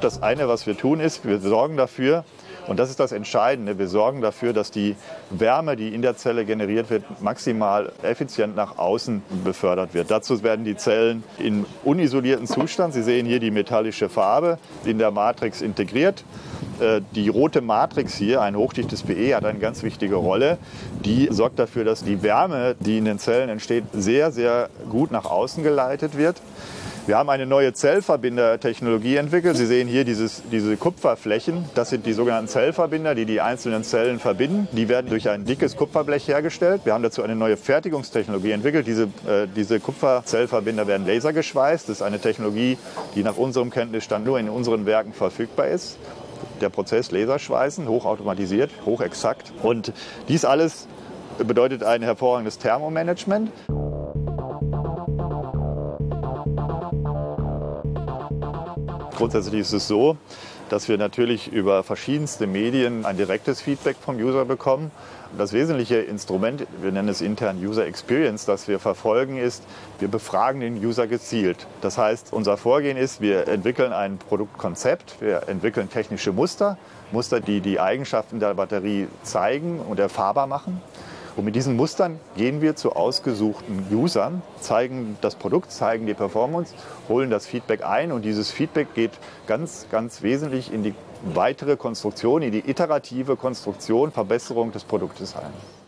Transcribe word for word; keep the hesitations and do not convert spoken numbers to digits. Das eine, was wir tun, ist, wir sorgen dafür, und das ist das Entscheidende, wir sorgen dafür, dass die Wärme, die in der Zelle generiert wird, maximal effizient nach außen befördert wird. Dazu werden die Zellen in unisolierten Zustand, Sie sehen hier die metallische Farbe, in der Matrix integriert. Die rote Matrix hier, ein hochdichtes P E, hat eine ganz wichtige Rolle. Die sorgt dafür, dass die Wärme, die in den Zellen entsteht, sehr, sehr gut nach außen geleitet wird. Wir haben eine neue Zellverbindertechnologie entwickelt. Sie sehen hier dieses, diese Kupferflächen. Das sind die sogenannten Zellverbinder, die die einzelnen Zellen verbinden. Die werden durch ein dickes Kupferblech hergestellt. Wir haben dazu eine neue Fertigungstechnologie entwickelt. Diese, äh, diese Kupferzellverbinder werden lasergeschweißt. Das ist eine Technologie, die nach unserem Kenntnisstand nur in unseren Werken verfügbar ist. Der Prozess Laserschweißen, hochautomatisiert, hochexakt. Und dies alles bedeutet ein hervorragendes Thermomanagement. Grundsätzlich ist es so, dass wir natürlich über verschiedenste Medien ein direktes Feedback vom User bekommen. Das wesentliche Instrument, wir nennen es intern User Experience, das wir verfolgen, ist, wir befragen den User gezielt. Das heißt, unser Vorgehen ist, wir entwickeln ein Produktkonzept, wir entwickeln technische Muster, Muster, die die Eigenschaften der Batterie zeigen und erfahrbar machen. Und mit diesen Mustern gehen wir zu ausgesuchten Usern, zeigen das Produkt, zeigen die Performance, holen das Feedback ein und dieses Feedback geht ganz, ganz wesentlich in die weitere Konstruktion, in die iterative Konstruktion, Verbesserung des Produktes ein.